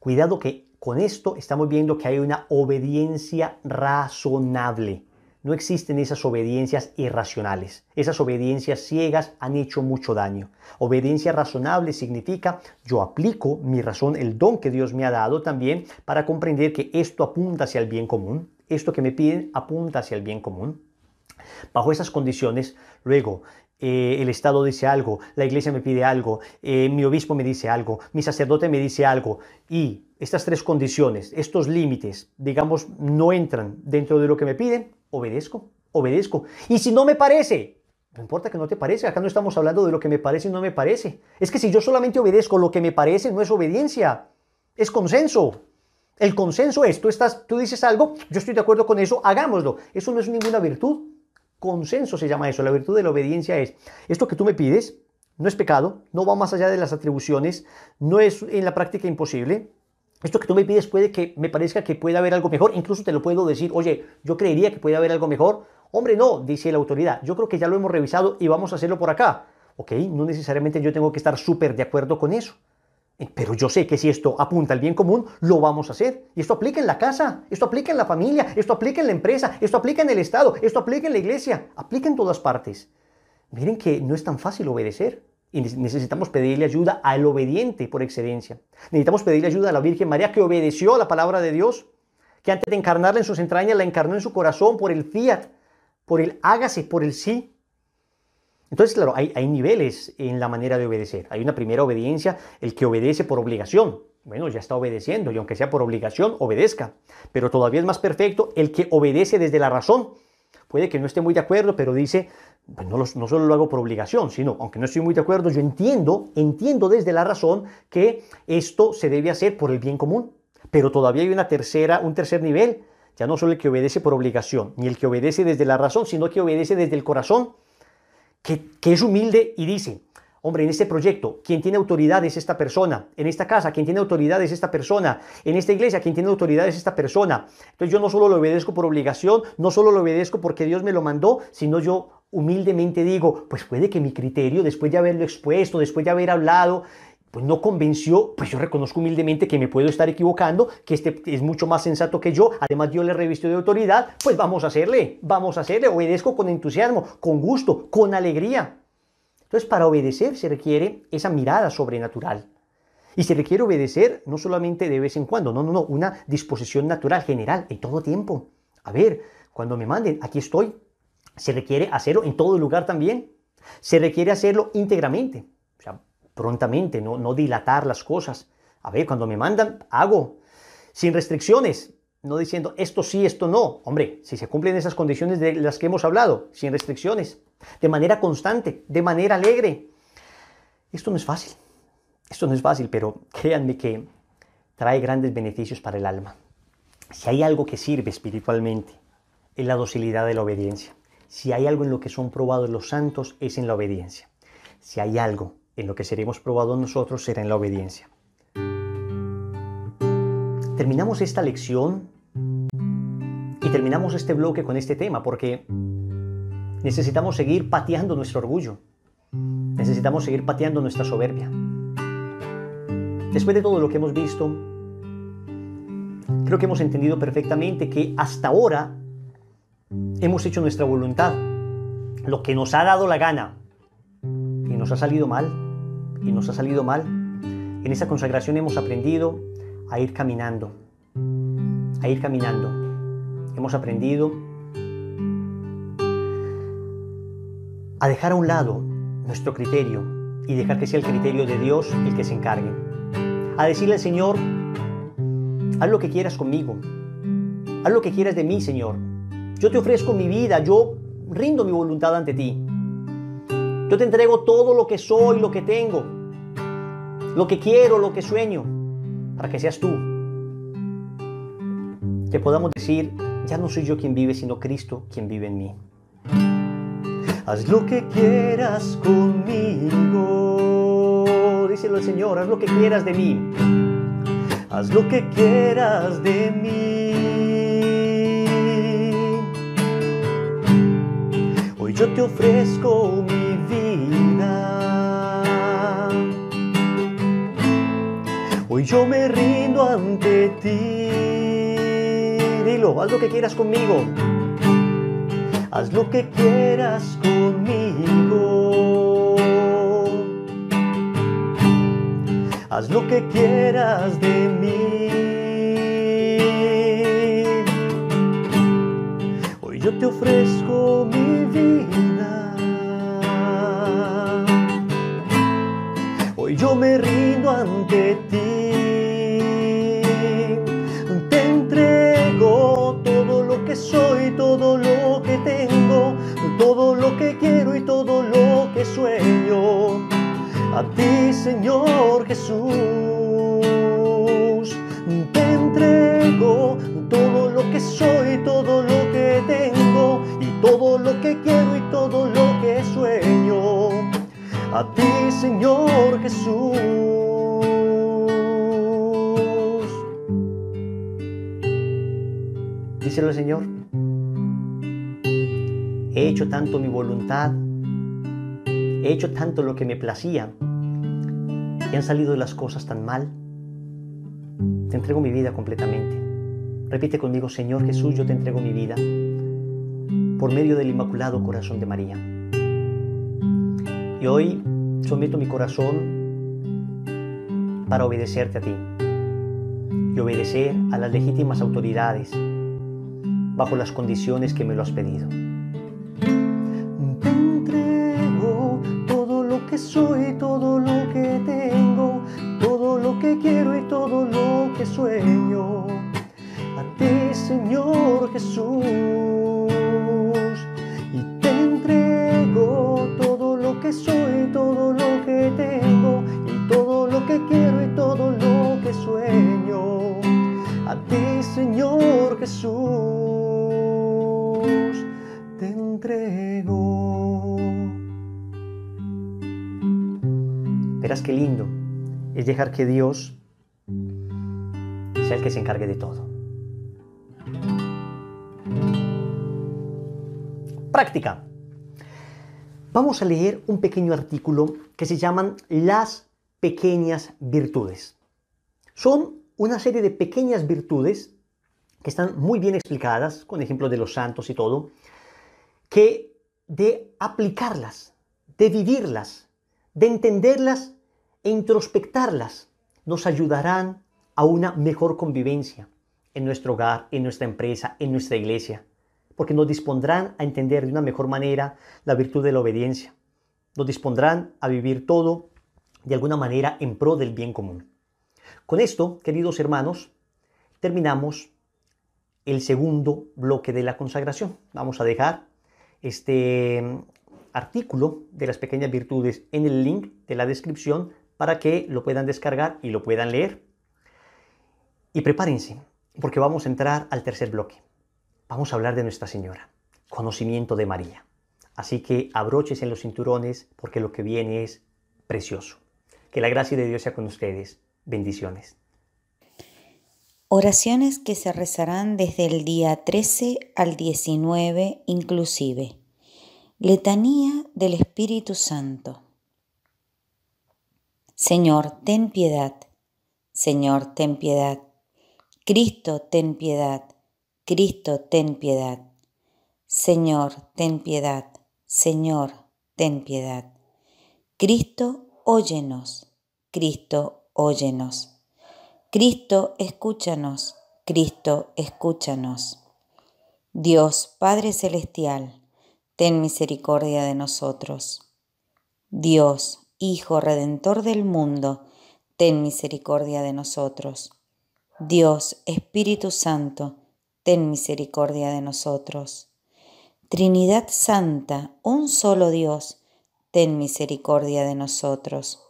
cuidado que con esto estamos viendo que hay una obediencia razonable. No existen esas obediencias irracionales. Esas obediencias ciegas han hecho mucho daño. Obediencia razonable significa yo aplico mi razón, el don que Dios me ha dado también, para comprender que esto apunta hacia el bien común. Esto que me piden apunta hacia el bien común. Bajo esas condiciones, luego, Eh, el Estado dice algo, la Iglesia me pide algo, eh, mi obispo me dice algo, mi sacerdote me dice algo, y estas tres condiciones, estos límites, digamos, no entran dentro de lo que me piden, obedezco, obedezco. Y si no me parece, no importa que no te parece, acá no estamos hablando de lo que me parece y no me parece. Es que si yo solamente obedezco lo que me parece, no es obediencia, es consenso. El consenso es, tú, estás, tú dices algo, yo estoy de acuerdo con eso, hagámoslo. Eso no es ninguna virtud. Consenso se llama eso. La virtud de la obediencia es, esto que tú me pides no es pecado, no va más allá de las atribuciones, no es en la práctica imposible. Esto que tú me pides puede que me parezca que puede haber algo mejor, incluso te lo puedo decir, oye, yo creería que puede haber algo mejor. Hombre, no, dice la autoridad, yo creo que ya lo hemos revisado y vamos a hacerlo por acá. Ok, no necesariamente yo tengo que estar súper de acuerdo con eso. Pero yo sé que si esto apunta al bien común, lo vamos a hacer. Y esto aplica en la casa, esto aplica en la familia, esto aplica en la empresa, esto aplica en el Estado, esto aplica en la iglesia, aplica en todas partes. Miren que no es tan fácil obedecer. Y necesitamos pedirle ayuda al obediente por excelencia. Necesitamos pedirle ayuda a la Virgen María, que obedeció la palabra de Dios, que antes de encarnarla en sus entrañas, la encarnó en su corazón por el fiat, por el hágase, por el sí. Entonces, claro, hay, hay niveles en la manera de obedecer. Hay una primera obediencia, el que obedece por obligación. Bueno, ya está obedeciendo y aunque sea por obligación, obedezca. Pero todavía es más perfecto el que obedece desde la razón. Puede que no esté muy de acuerdo, pero dice, pues no, los, no solo lo hago por obligación, sino, aunque no estoy muy de acuerdo, yo entiendo, entiendo desde la razón que esto se debe hacer por el bien común. Pero todavía hay una tercera, un tercer nivel. Ya no solo el que obedece por obligación, ni el que obedece desde la razón, sino que obedece desde el corazón. Que, que es humilde y dice, hombre, en este proyecto, quien tiene autoridad es esta persona, en esta casa, quien tiene autoridad es esta persona, en esta iglesia, quien tiene autoridad es esta persona. Entonces yo no solo lo obedezco por obligación, no solo lo obedezco porque Dios me lo mandó, sino yo humildemente digo, pues puede que mi criterio, después de haberlo expuesto, después de haber hablado, pues no convenció, pues yo reconozco humildemente que me puedo estar equivocando, que este es mucho más sensato que yo, además yo le revisto de autoridad, pues vamos a hacerle, vamos a hacerle, obedezco con entusiasmo, con gusto, con alegría. Entonces para obedecer se requiere esa mirada sobrenatural. Y se requiere obedecer no solamente de vez en cuando, no, no, no, una disposición natural, general, en todo tiempo. A ver, cuando me manden, aquí estoy. Se requiere hacerlo en todo lugar también. Se requiere hacerlo íntegramente, o sea, prontamente, no, no dilatar las cosas. A ver, cuando me mandan, hago. Sin restricciones, no diciendo esto sí, esto no. Hombre, si se cumplen esas condiciones de las que hemos hablado, sin restricciones, de manera constante, de manera alegre. Esto no es fácil. Esto no es fácil, pero créanme que trae grandes beneficios para el alma. Si hay algo que sirve espiritualmente, es la docilidad de la obediencia. Si hay algo en lo que son probados los santos, es en la obediencia. Si hay algo en lo que seremos probados nosotros, será en la obediencia. Terminamos esta lección y terminamos este bloque con este tema, porque necesitamos seguir pateando nuestro orgullo. Necesitamos seguir pateando nuestra soberbia. Después de todo lo que hemos visto, creo que hemos entendido perfectamente que hasta ahora hemos hecho nuestra voluntad, lo que nos ha dado la gana, y nos ha salido mal, y nos ha salido mal. En esa consagración hemos aprendido a ir caminando, a ir caminando. Hemos aprendido a dejar a un lado nuestro criterio y dejar que sea el criterio de Dios el que se encargue. A decirle al Señor, haz lo que quieras conmigo, haz lo que quieras de mí, Señor. Yo te ofrezco mi vida, yo rindo mi voluntad ante ti. Yo te entrego todo lo que soy, lo que tengo, lo que quiero, lo que sueño, para que seas tú. Que podamos decir, ya no soy yo quien vive, sino Cristo quien vive en mí. Haz lo que quieras conmigo. Díselo al Señor, haz lo que quieras de mí. Haz lo que quieras de mí. Hoy yo te ofrezco mi vida. Hoy yo me rindo ante ti. Dilo, haz lo que quieras conmigo. Haz lo que quieras conmigo. Haz lo que quieras de mí. Hoy yo te ofrezco mi vida. Hoy yo me rindo ante ti. Te entrego todo lo que soy, todo lo que tengo, todo lo que quiero y todo lo que sueño. A ti, Señor Jesús, te entrego todo lo que soy, todo lo que tengo, y todo lo que quiero y todo lo que sueño. A ti, Señor Jesús. Díselo, Señor. He hecho tanto mi voluntad. He hecho tanto lo que me placía y han salido las cosas tan mal. Te entrego mi vida completamente. Repite conmigo, Señor Jesús, yo te entrego mi vida por medio del Inmaculado Corazón de María. Y hoy someto mi corazón para obedecerte a ti y obedecer a las legítimas autoridades bajo las condiciones que me lo has pedido. Soy todo lo que tengo, todo lo que quiero y todo lo que sueño. A ti, Señor Jesús, y te entrego todo lo que soy, todo lo que tengo, y todo lo que quiero y todo lo que sueño. A ti, Señor Jesús, te entrego. Verás qué lindo es dejar que Dios sea el que se encargue de todo. Práctica. Vamos a leer un pequeño artículo que se llaman Las Pequeñas Virtudes. Son una serie de pequeñas virtudes que están muy bien explicadas, con ejemplos de los santos y todo, que de aplicarlas, de vivirlas, de entenderlas e introspectarlas, nos ayudarán a una mejor convivencia en nuestro hogar, en nuestra empresa, en nuestra iglesia, porque nos dispondrán a entender de una mejor manera la virtud de la obediencia. Nos dispondrán a vivir todo de alguna manera en pro del bien común. Con esto, queridos hermanos, terminamos el segundo bloque de la consagración. Vamos a dejar este artículo de las pequeñas virtudes en el link de la descripción para que lo puedan descargar y lo puedan leer. Y prepárense, porque vamos a entrar al tercer bloque. Vamos a hablar de Nuestra Señora, conocimiento de María. Así que abróchense en los cinturones, porque lo que viene es precioso. Que la gracia de Dios sea con ustedes. Bendiciones. Oraciones que se rezarán desde el día trece al diecinueve inclusive. Letanía del Espíritu Santo. Señor, ten piedad. Señor, ten piedad. Cristo, ten piedad. Cristo, ten piedad. Señor, ten piedad. Señor, ten piedad. Cristo, óyenos. Cristo, óyenos. Cristo, escúchanos. Cristo, escúchanos. Dios Padre Celestial, ten misericordia de nosotros. Dios Hijo Redentor del mundo, ten misericordia de nosotros. Dios Espíritu Santo, ten misericordia de nosotros. Trinidad Santa, un solo Dios, ten misericordia de nosotros.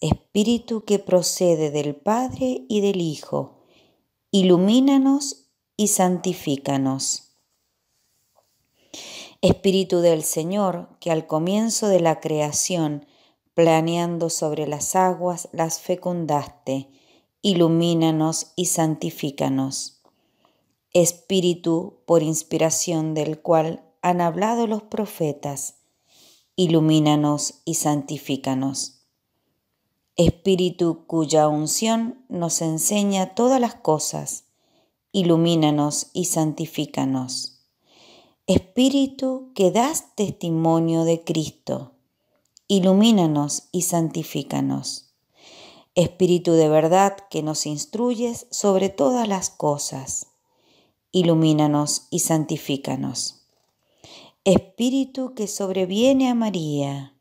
Espíritu que procede del Padre y del Hijo, ilumínanos y santifícanos. Espíritu del Señor, que al comienzo de la creación, planeando sobre las aguas, las fecundaste, ilumínanos y santifícanos. Espíritu por inspiración del cual han hablado los profetas, ilumínanos y santifícanos. Espíritu cuya unción nos enseña todas las cosas, ilumínanos y santifícanos. Espíritu que das testimonio de Cristo, ilumínanos y santifícanos. Espíritu de verdad que nos instruyes sobre todas las cosas, ilumínanos y santifícanos. Espíritu que sobreviene a María,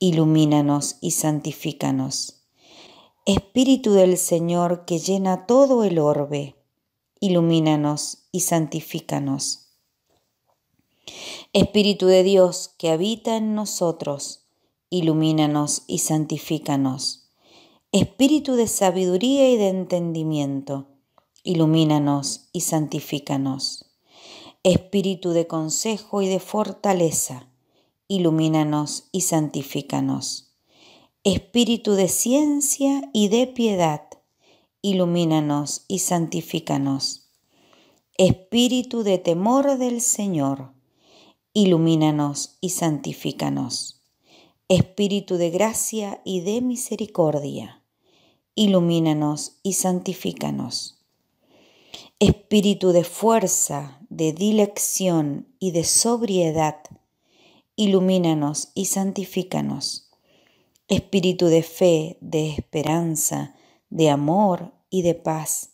ilumínanos y santifícanos. Espíritu del Señor que llena todo el orbe, ilumínanos y santifícanos. Espíritu de Dios que habita en nosotros, ilumínanos y santifícanos. Espíritu de sabiduría y de entendimiento, ilumínanos y santifícanos. Espíritu de consejo y de fortaleza, ilumínanos y santifícanos. Espíritu de ciencia y de piedad, ilumínanos y santifícanos. Espíritu de temor del Señor, ilumínanos y santifícanos. Espíritu de gracia y de misericordia, ilumínanos y santifícanos. Espíritu de fuerza, de dilección y de sobriedad, ilumínanos y santifícanos. Espíritu de fe, de esperanza, de amor y de paz,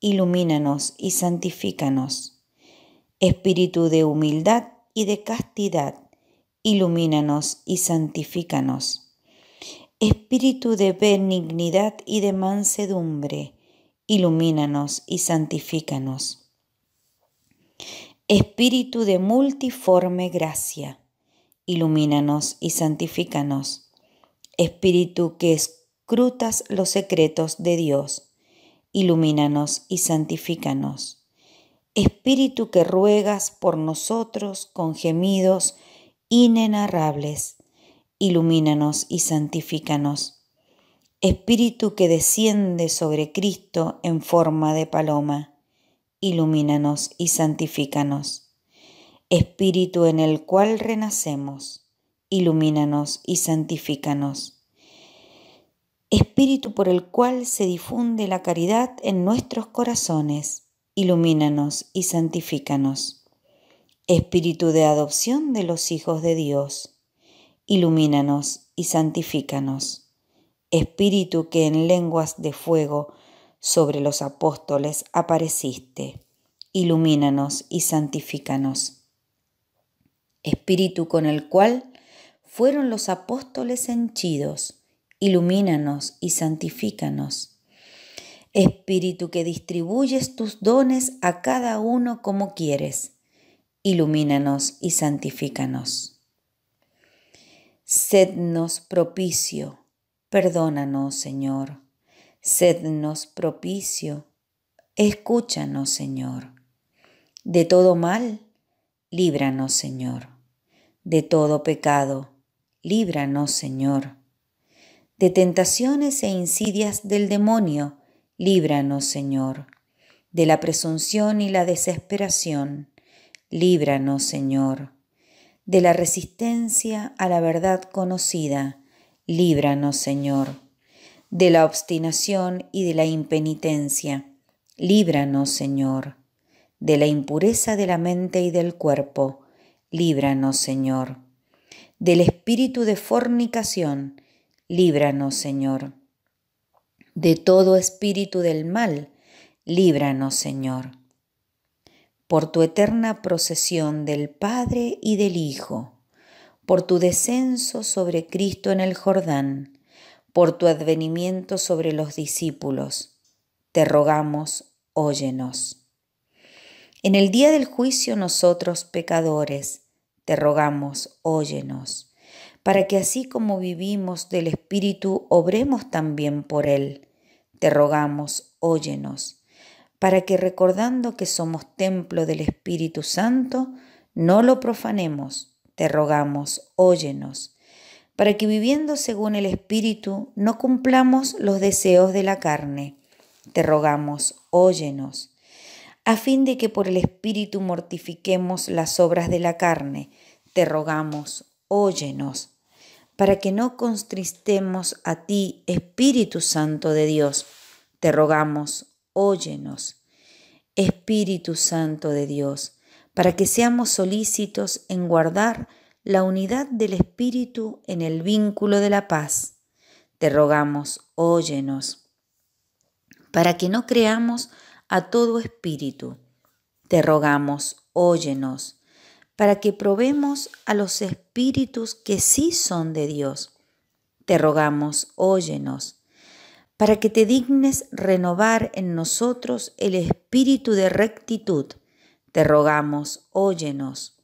ilumínanos y santifícanos. Espíritu de humildad y de castidad, ilumínanos y santifícanos. Espíritu de benignidad y de mansedumbre, ilumínanos y santifícanos. Espíritu de multiforme gracia, ilumínanos y santifícanos. Espíritu que escrutas los secretos de Dios, ilumínanos y santifícanos. Espíritu que ruegas por nosotros con gemidos inenarrables, ilumínanos y santifícanos. Espíritu que desciende sobre Cristo en forma de paloma, ilumínanos y santifícanos. Espíritu en el cual renacemos, ilumínanos y santifícanos. Espíritu por el cual se difunde la caridad en nuestros corazones, ilumínanos y santifícanos. Espíritu de adopción de los hijos de Dios, ilumínanos y santifícanos. Espíritu que en lenguas de fuego sobre los apóstoles apareciste, ilumínanos y santifícanos. Espíritu con el cual fueron los apóstoles henchidos, ilumínanos y santifícanos. Espíritu que distribuyes tus dones a cada uno como quieres, ilumínanos y santifícanos. Sednos propicio, perdónanos, Señor. Sednos propicio, escúchanos, Señor. De todo mal, líbranos, Señor. De todo pecado, líbranos, Señor. De tentaciones e insidias del demonio, líbranos, Señor. De la presunción y la desesperación, líbranos, Señor. De la resistencia a la verdad conocida, líbranos, Señor. De la obstinación y de la impenitencia, líbranos, Señor. De la impureza de la mente y del cuerpo, líbranos, Señor. Del espíritu de fornicación, líbranos, Señor. De todo espíritu del mal, líbranos, Señor. Por tu eterna procesión del Padre y del Hijo, por tu descenso sobre Cristo en el Jordán, por tu advenimiento sobre los discípulos, te rogamos, óyenos. En el día del juicio nosotros, pecadores, te rogamos, óyenos, para que así como vivimos del Espíritu, obremos también por Él. Te rogamos, óyenos, para que recordando que somos templo del Espíritu Santo, no lo profanemos. Te rogamos, óyenos, para que viviendo según el Espíritu no cumplamos los deseos de la carne. Te rogamos, óyenos, a fin de que por el Espíritu mortifiquemos las obras de la carne. Te rogamos, óyenos, para que no contristemos a ti, Espíritu Santo de Dios. Te rogamos, óyenos, Espíritu Santo de Dios, para que seamos solícitos en guardar la unidad del Espíritu en el vínculo de la paz. Te rogamos, óyenos, para que no creamos a todo espíritu. Te rogamos, óyenos, para que probemos a los espíritus que sí son de Dios. Te rogamos, óyenos, para que te dignes renovar en nosotros el espíritu de rectitud. Te rogamos, óyenos,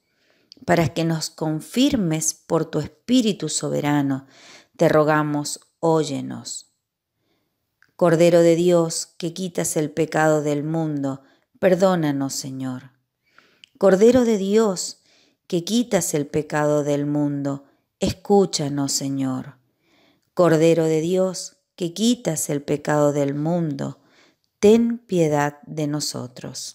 para que nos confirmes por tu Espíritu soberano. Te rogamos, óyenos. Cordero de Dios, que quitas el pecado del mundo, perdónanos, Señor. Cordero de Dios, que quitas el pecado del mundo, escúchanos, Señor. Cordero de Dios, que quitas el pecado del mundo, ten piedad de nosotros.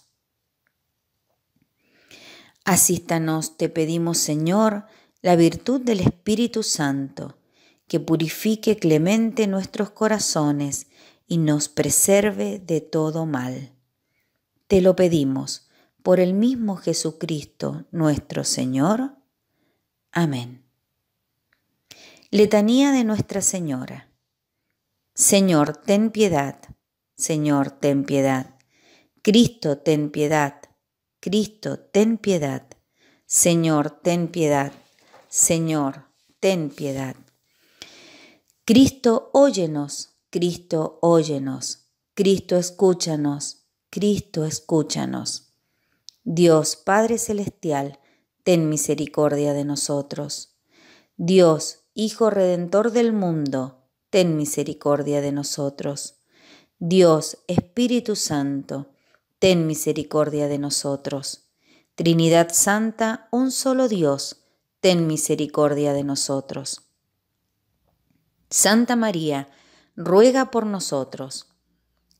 Asístanos, te pedimos, Señor, la virtud del Espíritu Santo, que purifique clemente nuestros corazones y nos preserve de todo mal. Te lo pedimos por el mismo Jesucristo nuestro Señor. Amén. Letanía de Nuestra Señora. Señor, ten piedad. Señor, ten piedad. Cristo, ten piedad. Cristo, ten piedad. Señor, ten piedad. Señor, ten piedad. Cristo, óyenos. Cristo, óyenos. Cristo, escúchanos. Cristo, escúchanos. Dios Padre Celestial, ten misericordia de nosotros. Dios Hijo Redentor del mundo, ten misericordia de nosotros. Dios Espíritu Santo, ten misericordia de nosotros. Trinidad Santa, un solo Dios, ten misericordia de nosotros. Santa María, ruega por nosotros.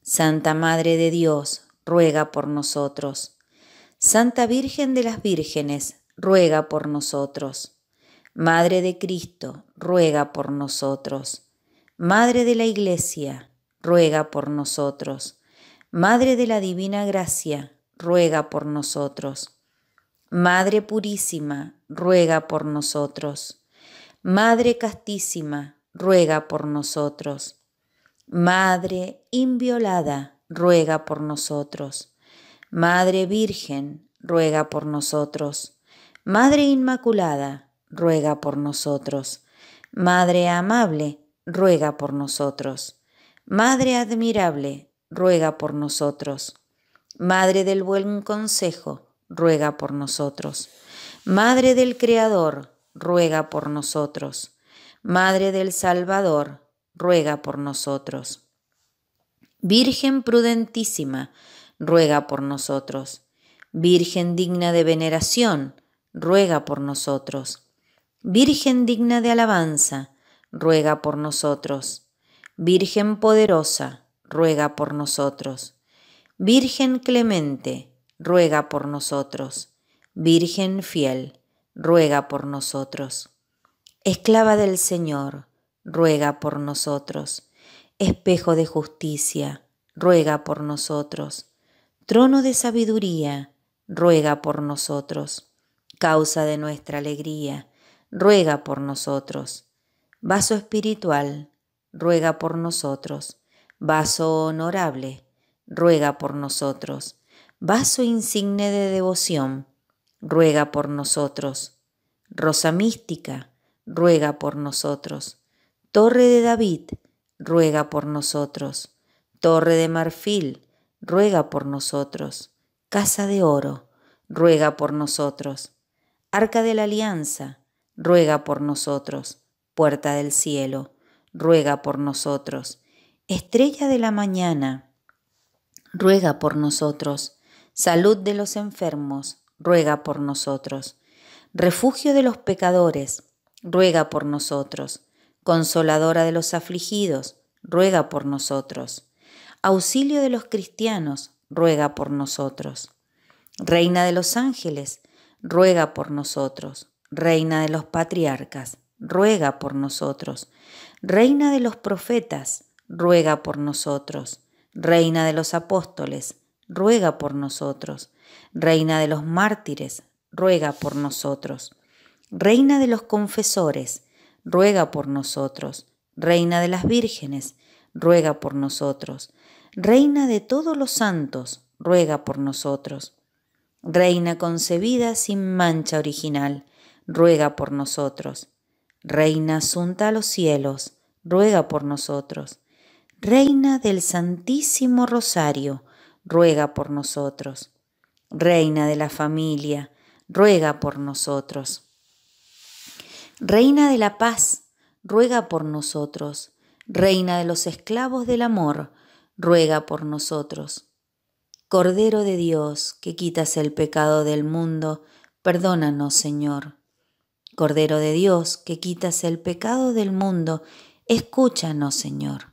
Santa Madre de Dios, ruega por nosotros. Santa Virgen de las Vírgenes, ruega por nosotros. Madre de Cristo, ruega por nosotros. Madre de la Iglesia, ruega por nosotros. Madre de la Divina Gracia, ruega por nosotros. Madre Purísima, ruega por nosotros. Madre Castísima, ruega por nosotros. Madre inviolada, ruega por nosotros. Madre Virgen, ruega por nosotros. Madre Inmaculada, ruega por nosotros. Madre amable, ruega por nosotros. Madre admirable, ruega por nosotros. Madre del buen consejo, ruega por nosotros. Madre del Creador, ruega por nosotros. Madre del Salvador, ruega por nosotros. Virgen prudentísima, ruega por nosotros. Virgen digna de veneración, ruega por nosotros. Virgen digna de alabanza, ruega por nosotros. Virgen poderosa, ruega por nosotros. Virgen clemente, ruega por nosotros. Virgen fiel, ruega por nosotros. Esclava del Señor, ruega por nosotros. Espejo de justicia, ruega por nosotros. Trono de sabiduría, ruega por nosotros. Causa de nuestra alegría, ruega por nosotros. Vaso espiritual, ruega por nosotros. Vaso honorable, ruega por nosotros. Vaso insigne de devoción, ruega por nosotros. Rosa mística, ruega por nosotros. Torre de David, ruega por nosotros. Torre de marfil, ruega por nosotros. Casa de oro, ruega por nosotros. Arca de la alianza, ruega por nosotros. Puerta del cielo, ruega por nosotros. Estrella de la mañana, ruega por nosotros. Salud de los enfermos, ruega por nosotros. Refugio de los pecadores, ruega por nosotros. Consoladora de los afligidos, ruega por nosotros. Auxilio de los cristianos, ruega por nosotros. Reina de los ángeles, ruega por nosotros. Reina de los patriarcas, ruega por nosotros. Reina de los profetas, ruega por nosotros. Reina de los apóstoles, ruega por nosotros. Reina de los mártires, ruega por nosotros. Reina de los confesores, ruega por nosotros. Reina de las vírgenes, ruega por nosotros. Reina de todos los santos, ruega por nosotros. Reina concebida sin mancha original, ruega por nosotros. Reina asunta a los cielos, ruega por nosotros. Reina del Santísimo Rosario, ruega por nosotros. Reina de la familia, ruega por nosotros. Reina de la paz, ruega por nosotros. Reina de los esclavos del amor, ruega por nosotros. Cordero de Dios, que quitas el pecado del mundo, perdónanos, Señor. Cordero de Dios, que quitas el pecado del mundo, escúchanos, Señor.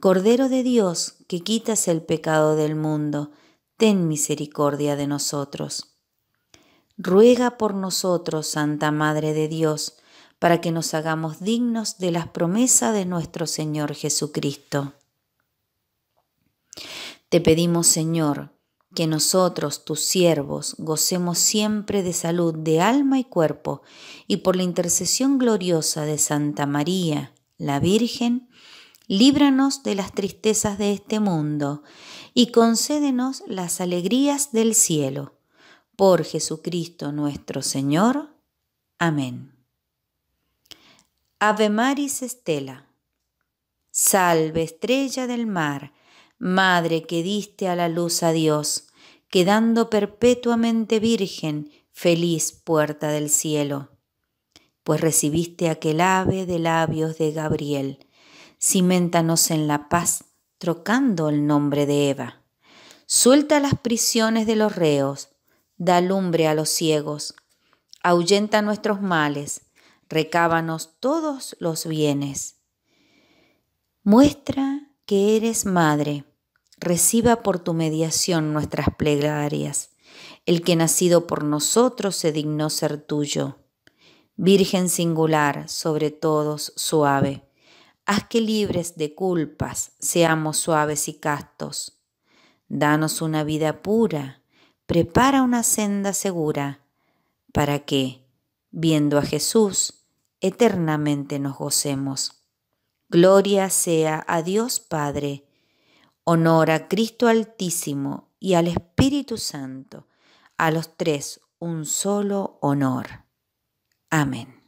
Cordero de Dios, que quitas el pecado del mundo, ten misericordia de nosotros. Ruega por nosotros, Santa Madre de Dios, para que nos hagamos dignos de las promesas de nuestro Señor Jesucristo. Te pedimos, Señor, que nosotros, tus siervos, gocemos siempre de salud de alma y cuerpo, y por la intercesión gloriosa de Santa María, la Virgen, líbranos de las tristezas de este mundo, y concédenos las alegrías del cielo. Por Jesucristo nuestro Señor. Amén. Ave Maris Estela, salve estrella del mar, madre que diste a la luz a Dios, quedando perpetuamente virgen, feliz puerta del cielo. Pues recibiste aquel ave de labios de Gabriel, ciméntanos en la paz, trocando el nombre de Eva. Suelta las prisiones de los reos, da lumbre a los ciegos, ahuyenta nuestros males, recábanos todos los bienes. Muestra que eres madre, reciba por tu mediación nuestras plegarias. El que nacido por nosotros se dignó ser tuyo. Virgen singular, sobre todos suave, haz que libres de culpas seamos suaves y castos. Danos una vida pura, prepara una senda segura, para que, viendo a Jesús, eternamente nos gocemos. Gloria sea a Dios Padre, honor a Cristo Altísimo y al Espíritu Santo, a los tres un solo honor. Amén.